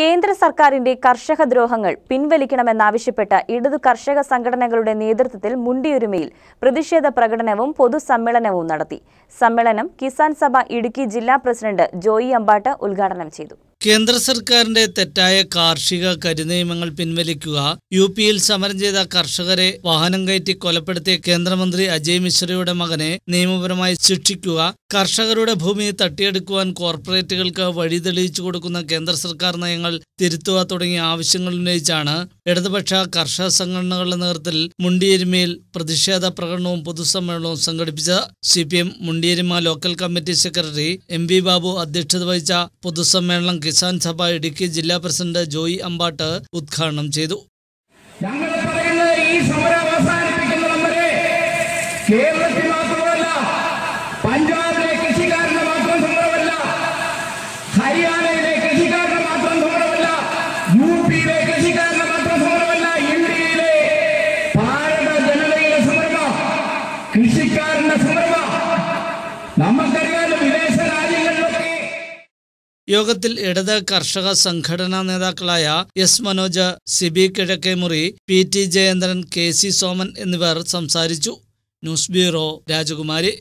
കേന്ദ്ര സർക്കാരിന്റെ കർഷക ദ്രോഹങ്ങൾ പിൻവലിക്കണമെന്നാവശ്യപ്പെട്ട ഇടതു കർഷക സംഘടനകളുടെ നേതൃത്വത്തിൽ മുണ്ടിയെരുമയിൽ പ്രതിഷേധ പ്രകടനവും പൊതുസമ്മേളനവും നടത്തി. സമ്മേളനം കിസാൻ സഭ ഇടുക്കി ജില്ലാ പ്രസിഡന്റ് ജോയി അമ്പാട്ട് ഉദ്ഘാടനം ചെയ്തു. കേന്ദ്ര സർക്കാരിന്റെ തെറ്റായ കാർഷിക കരിനിയമങ്ങൾ പിൻവലിക്കുക, യു പിയിൽ സമരം ചെയ്ത കർഷകരെ വാഹനം കയറ്റി കൊലപ്പെടുത്തിയ കേന്ദ്രമന്ത്രി അജയ് മിശ്രയുടെ മകനെ നിയമപരമായി ശിക്ഷിക്കുക, കർഷകരുടെ ഭൂമി തട്ടിയെടുക്കുവാൻ കോർപ്പറേറ്റുകൾക്ക് വഴി തെളിയിച്ചു കൊടുക്കുന്ന കേന്ദ്ര സർക്കാർ നയങ്ങൾ തിരുത്തുക തുടങ്ങിയ ആവശ്യങ്ങൾ ഉന്നയിച്ചാണ് ഇടതുപക്ഷ കർഷക സംഘടനകളുടെ നേതൃത്വത്തിൽ മുണ്ടിയെരുമയിൽ പ്രതിഷേധ പ്രകടനവും പൊതുസമ്മേളനവും സംഘടിപ്പിച്ചത്. CPM Mundiyeruma local committee secretary MB Babu അധ്യക്ഷത വഹിച്ച പൊതുസമ്മേളനം കിസാൻ സഭ ഇടുക്കി ജില്ലാ പ്രസിഡന്റ് ജോയി അമ്പാട്ട് ഉദ്ഘാടനം ചെയ്തു. യോഗത്തിൽ ഇടത് കർഷക സംഘടനാ നേതാക്കളായ S. Manoj, Sibi Kizhakkemuri, PT Jayendran, KC Soman എന്നിവർ സംസാരിച്ചു. ന്യൂസ് ബ്യൂറോ, രാജകുമാരി.